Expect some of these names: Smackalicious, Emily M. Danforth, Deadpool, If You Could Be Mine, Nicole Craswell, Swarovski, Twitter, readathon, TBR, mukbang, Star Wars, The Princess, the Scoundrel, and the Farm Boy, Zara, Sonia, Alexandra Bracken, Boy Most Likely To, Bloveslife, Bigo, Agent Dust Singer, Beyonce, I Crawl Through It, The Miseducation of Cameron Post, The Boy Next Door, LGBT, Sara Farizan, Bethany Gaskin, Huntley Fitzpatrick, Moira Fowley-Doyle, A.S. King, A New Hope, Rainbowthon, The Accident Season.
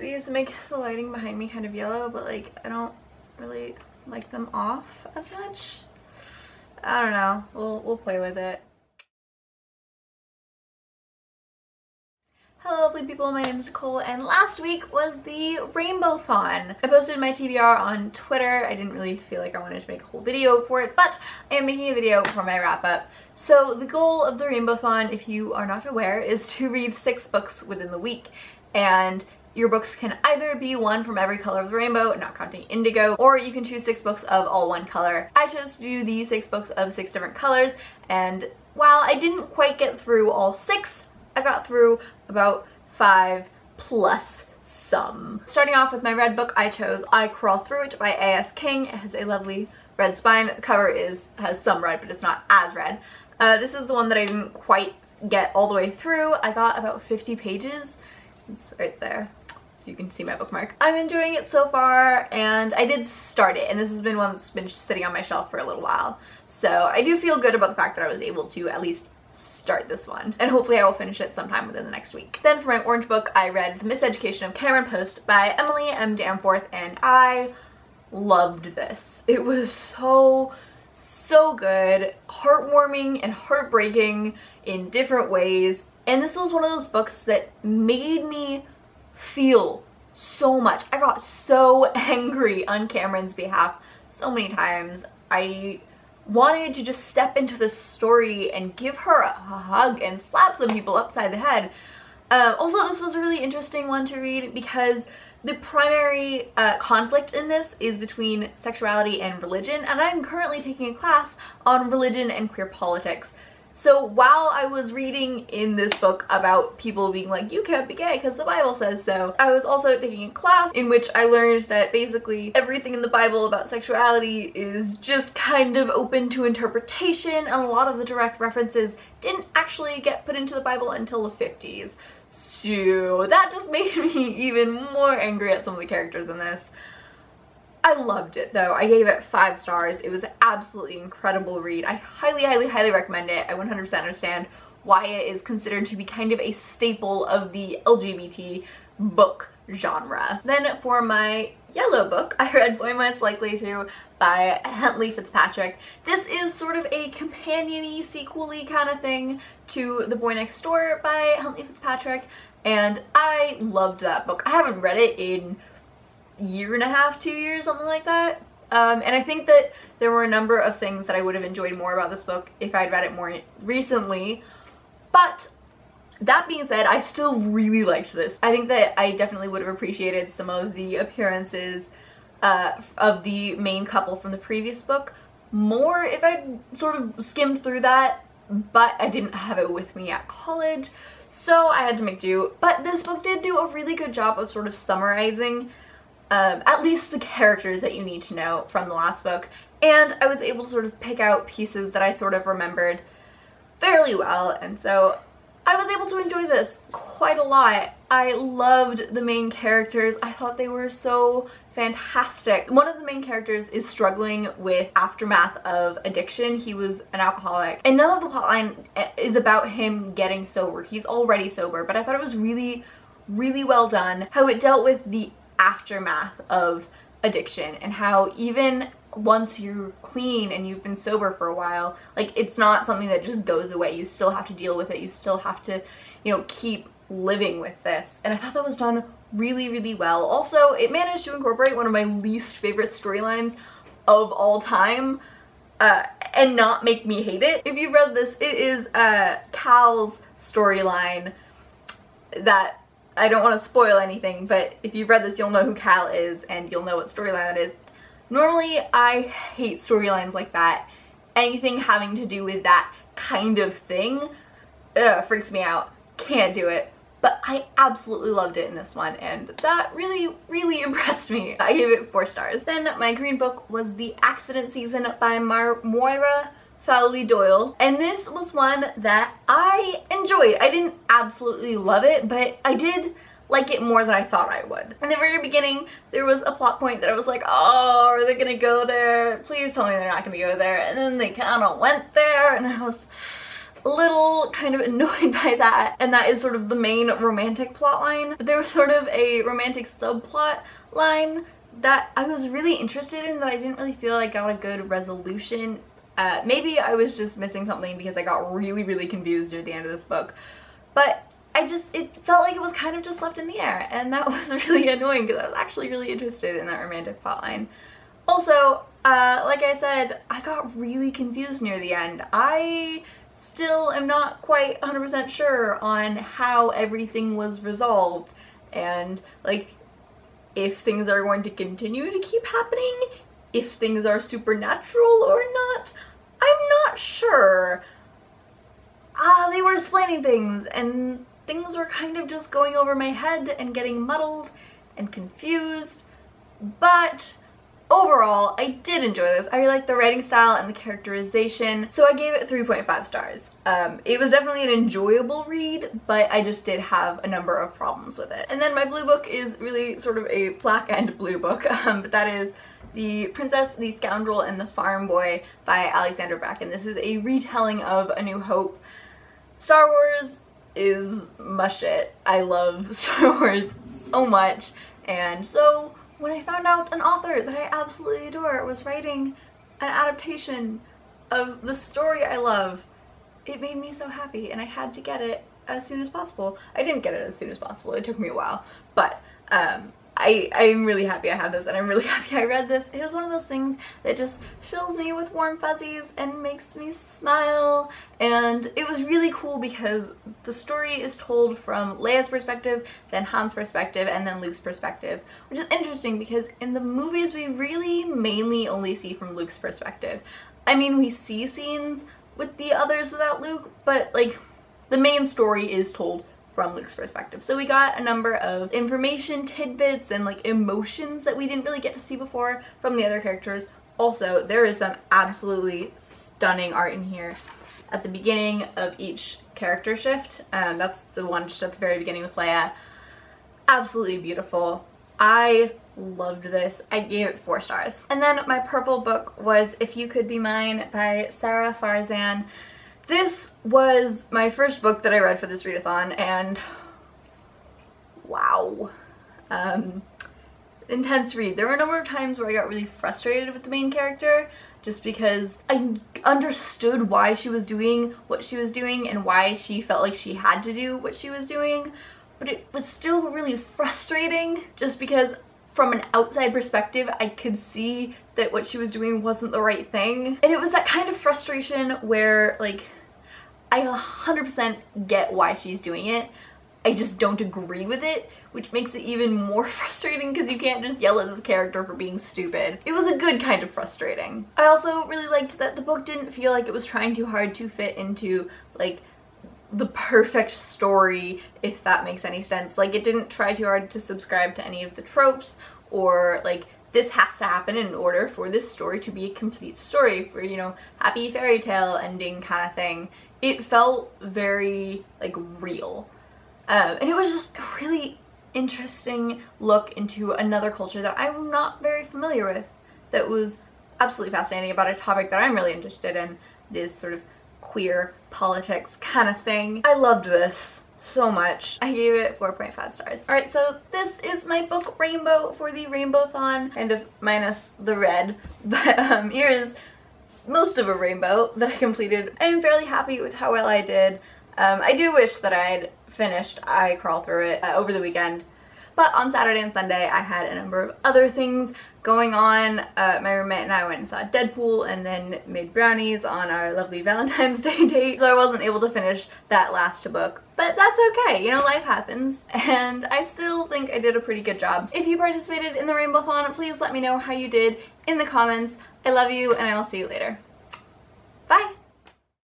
these to make the lighting behind me kind of yellow, but like I don't really like them off as much. I don't know, we'll play with it. Hello lovely people, my name is Nicole and last week was the Rainbowthon. I posted my TBR on Twitter. I didn't really feel like I wanted to make a whole video for it, but I am making a video for my wrap up. So the goal of the Rainbowthon, if you are not aware, is to read 6 books within the week, and your books can either be one from every color of the rainbow, not counting indigo, or you can choose 6 books of all one color. I chose to do the 6 books of 6 different colors, and while I didn't quite get through all 6, I got through about 5 plus some. Starting off with my red book, I chose I Crawl Through It by A.S. King. It has a lovely red spine. The cover has some red, but it's not as red. This is the one that I didn't quite get all the way through. I got about 50 pages. It's right there, so you can see my bookmark. I'm enjoying it so far, and I did start it, and this has been one that's been sitting on my shelf for a little while. So I do feel good about the fact that I was able to at least start this one, and hopefully I will finish it sometime within the next week. Then for my orange book, I read The Miseducation of Cameron Post by Emily M. Danforth, and I loved this. It was so good, heartwarming and heartbreaking in different ways. And this was one of those books that made me feel so much. I got so angry on Cameron's behalf so many times. I wanted to just step into this story and give her a hug and slap some people upside the head. Also, this was a really interesting one to read because the primary conflict in this is between sexuality and religion, and I'm currently taking a class on religion and queer politics. So while I was reading in this book about people being like, you can't be gay because the Bible says so, I was also taking a class in which I learned that basically everything in the Bible about sexuality is just kind of open to interpretation, and a lot of the direct references didn't actually get put into the Bible until the 50s. So that just made me even more angry at some of the characters in this. I loved it though. I gave it 5 stars. It was an absolutely incredible read. I highly, highly, highly recommend it. I 100% understand why it is considered to be kind of a staple of the LGBT book genre. Then for my yellow book, I read Boy Most Likely To by Huntley Fitzpatrick. This is sort of a companion-y, sequel-y kind of thing to The Boy Next Door by Huntley Fitzpatrick, and I loved that book. I haven't read it in year and a half, 2 years, something like that. And I think that there were a number of things that I would have enjoyed more about this book if I'd read it more recently. But that being said, I still really liked this. I think that I definitely would have appreciated some of the appearances of the main couple from the previous book more if I'd sort of skimmed through that, but I didn't have it with me at college, so I had to make do. But this book did do a really good job of sort of summarizing at least the characters that you need to know from the last book, and I was able to sort of pick out pieces that I sort of remembered fairly well, and so I was able to enjoy this quite a lot. I loved the main characters. I thought they were so fantastic. One of the main characters is struggling with aftermath of addiction. He was an alcoholic, and none of the plotline is about him getting sober. He's already sober, but I thought it was really, really well done how it dealt with the aftermath of addiction and how even once you're clean and you've been sober for a while, like, it's not something that just goes away. You still have to deal with it. You still have to, you know, keep living with this, and I thought that was done really, really well. Also, it managed to incorporate one of my least favorite storylines of all time and not make me hate it. If you've read this, it is Cal's storyline that, I don't want to spoil anything, but if you've read this, you'll know who Cal is and you'll know what storyline that is. Normally, I hate storylines like that. Anything having to do with that kind of thing freaks me out. Can't do it. But I absolutely loved it in this one, and that really, really impressed me. I gave it 4 stars. Then my green book was The Accident Season by Moira Fowley-Doyle, and this was one that I enjoyed. I didn't absolutely love it, but I did like it more than I thought I would. In the very beginning, there was a plot point that I was like, oh, are they gonna go there? Please tell me they're not gonna go there. And then they kind of went there, and I was, little kind of annoyed by that, and that is sort of the main romantic plot line. But there was sort of a romantic subplot line that I was really interested in that I didn't really feel like got a good resolution. Maybe I was just missing something because I got really confused near the end of this book, but it felt like it was kind of just left in the air, and that was really annoying because I was actually really interested in that romantic plotline. Also, like I said, I got really confused near the end. I still am not quite 100% sure on how everything was resolved, and like if things are going to continue to keep happening, if things are supernatural or not. I'm not sure. They were explaining things, and things were kind of just going over my head and getting muddled and confused, but overall, I did enjoy this. I liked the writing style and the characterization, so I gave it 3.5 stars. It was definitely an enjoyable read, but I just did have a number of problems with it. And then my blue book is really sort of a black and blue book, but that is The Princess, the Scoundrel, and the Farm Boy by Alexandra Bracken. This is a retelling of A New Hope. Star Wars is my shit. I love Star Wars so much, and so when I found out an author that I absolutely adore was writing an adaptation of the story I love, it made me so happy, and I had to get it as soon as possible. I didn't get it as soon as possible, it took me a while, but I'm really happy I have this, and I'm really happy I read this. It was one of those things that just fills me with warm fuzzies and makes me smile, and it was really cool because the story is told from Leia's perspective, then Han's perspective, and then Luke's perspective, which is interesting because in the movies we really mainly only see from Luke's perspective. I mean, we see scenes with the others without Luke, but like the main story is told from Luke's perspective. So we got a number of information tidbits and like emotions that we didn't really get to see before from the other characters. Also, there is some absolutely stunning art in here at the beginning of each character shift. That's the one just at the very beginning with Leia. Absolutely beautiful. I loved this. I gave it 4 stars. And then my purple book was If You Could Be Mine by Sara Farizan. This was my first book that I read for this readathon, and wow, intense read. There were a number of times where I got really frustrated with the main character just because I understood why she was doing what she was doing and why she felt like she had to do what she was doing, but it was still really frustrating just because from an outside perspective, I could see that what she was doing wasn't the right thing. And it was that kind of frustration where like I 100% get why she's doing it, I just don't agree with it, which makes it even more frustrating because you can't just yell at the character for being stupid. It was a good kind of frustrating. I also really liked that the book didn't feel like it was trying too hard to fit into like the perfect story, if that makes any sense. Like, it didn't try too hard to subscribe to any of the tropes or like this has to happen in order for this story to be a complete story, for, you know, happy fairy tale ending kind of thing. It felt very like real, and it was just a really interesting look into another culture that I'm not very familiar with. That was absolutely fascinating about a topic that I'm really interested in. It is sort of queer politics kind of thing. I loved this so much. I gave it 4.5 stars. Alright, so this is my book Rainbow for the Rainbowthon, kind of minus the red, but here is most of a rainbow that I completed. I am fairly happy with how well I did. I do wish that I had finished I Crawl Through It over the weekend, but on Saturday and Sunday I had a number of other things going on. My roommate and I went and saw Deadpool and then made brownies on our lovely Valentine's Day date, so I wasn't able to finish that last book, but that's okay, you know, life happens, and I still think I did a pretty good job. If you participated in the Rainbowthon, please let me know how you did in the comments. I love you, and I will see you later. Bye!